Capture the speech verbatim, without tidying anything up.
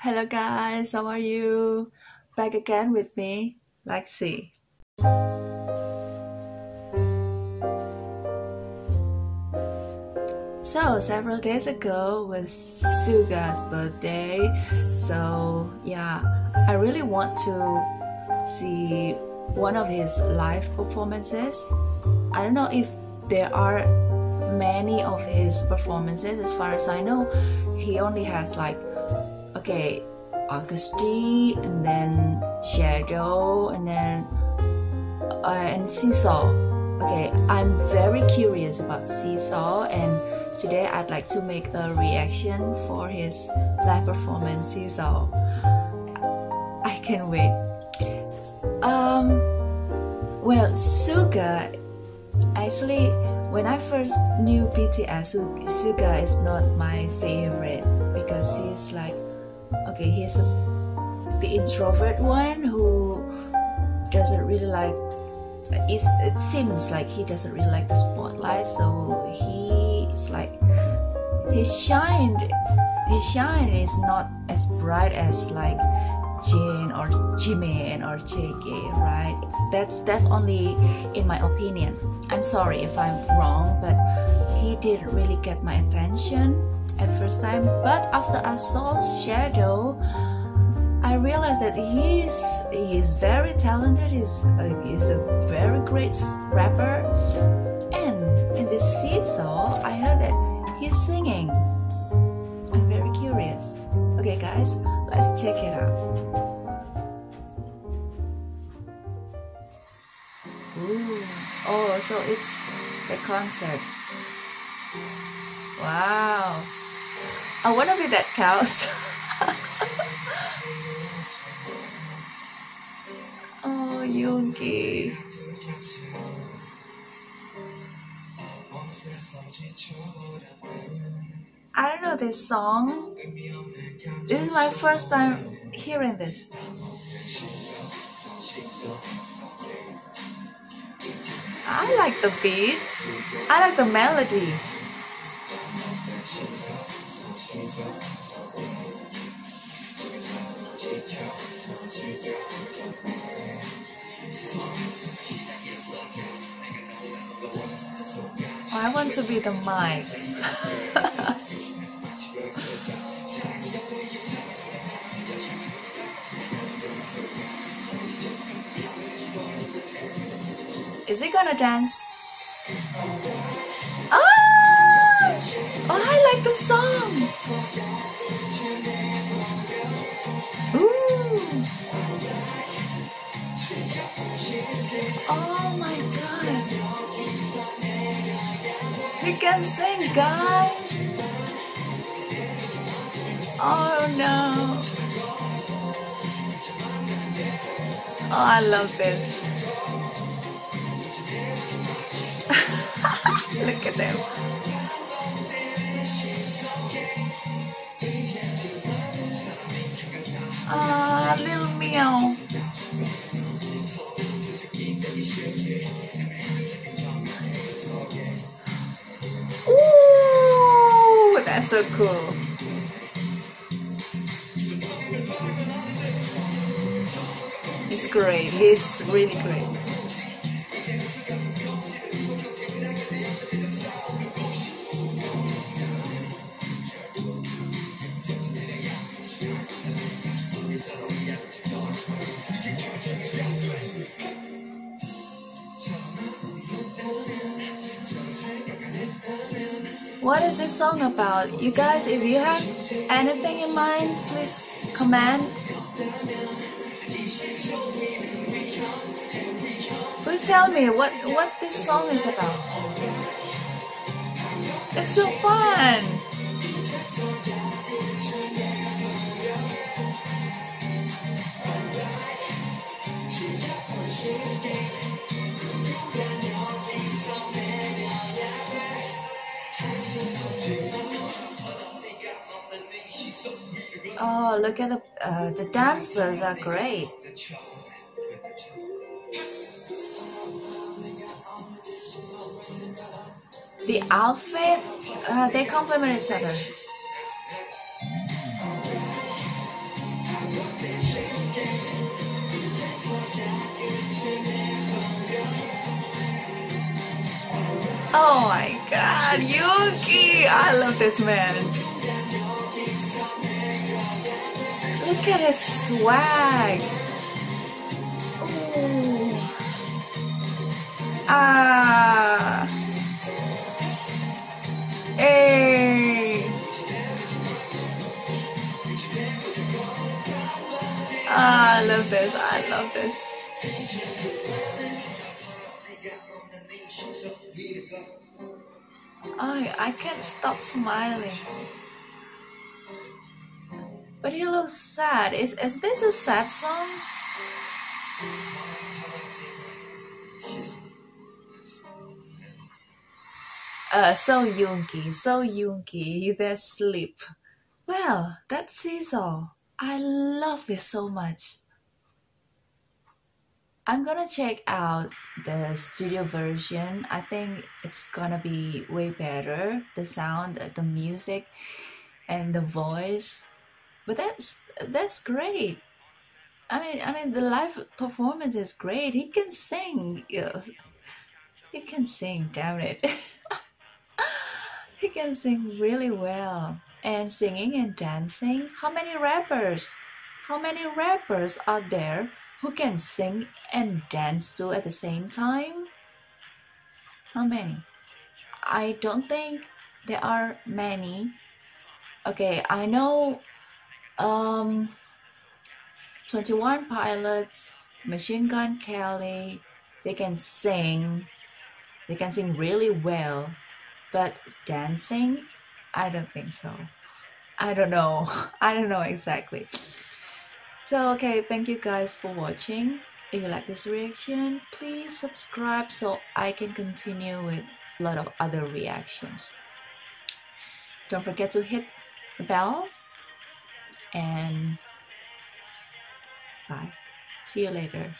Hello guys, how are you? Back again with me, Lexi. So several days ago was Suga's birthday, so yeah, I really want to see one of his live performances. I don't know if there are many of his performances. As far as I know, he only has like, okay, Agust D, and then Shadow, and then uh, and Seesaw. Okay, I'm very curious about Seesaw, and today I'd like to make a reaction for his live performance Seesaw. I can't wait. Um, well, Suga, actually, when I first knew B T S, Suga is not my favorite because he's like, okay, he's a, the introvert one who doesn't really like. It, it seems like he doesn't really like the spotlight, so he's like his shine his shine is not as bright as like Jin or Jimin or J K, right? That's that's only in my opinion. I'm sorry if I'm wrong, but he didn't really get my attention at first time. But after I saw Shadow, I realized that he's he's very talented. He's uh, he's a very great rapper. And in this Seesaw, I heard that he's singing. I'm very curious. Okay, guys, let's check it out. Ooh. Oh, so it's the concert. Wow. I wanna be that couch. Oh, Yoongi. I don't know this song. This is my first time hearing this. I like the beat. I like the melody. I want to be the mic. Is he gonna dance? Ah! Oh, I like the song. Ooh. Oh my god. We can sing, guys. Oh no. Oh, I love this. Look at them. Ah, little meow. Ooh, that's so cool. He's great. He's really great. What is this song about? You guys, if you have anything in mind, please comment. Please tell me what, what this song is about. It's so fun! Oh, look at the uh, the dancers are great. The outfit, uh, they complement each other. Oh my god, Yoongi! I love this man. Look at his swag. Ooh. Ah. Hey. Ah, I love this. I love this. Oh, I can't stop smiling. But he looks sad. Is is this a sad song? Uh, so Yoongi, so Yoongi, there's sleep. Well, that's Seesaw. I love this so much. I'm gonna check out the studio version. I think it's gonna be way better. The sound, the music, and the voice. But that's that's great. I mean, I mean, the live performance is great. He can sing. He can sing. Damn it. He can sing really well. And singing and dancing. How many rappers? How many rappers are there who can sing and dance too at the same time? How many? I don't think there are many. Okay, I know um, twenty-one Pilots, Machine Gun Kelly, they can sing. They can sing really well. But dancing? I don't think so. I don't know. I don't know exactly. So okay, thank you guys for watching. If you like this reaction, please subscribe so I can continue with a lot of other reactions. Don't forget to hit the bell, and bye. See you later.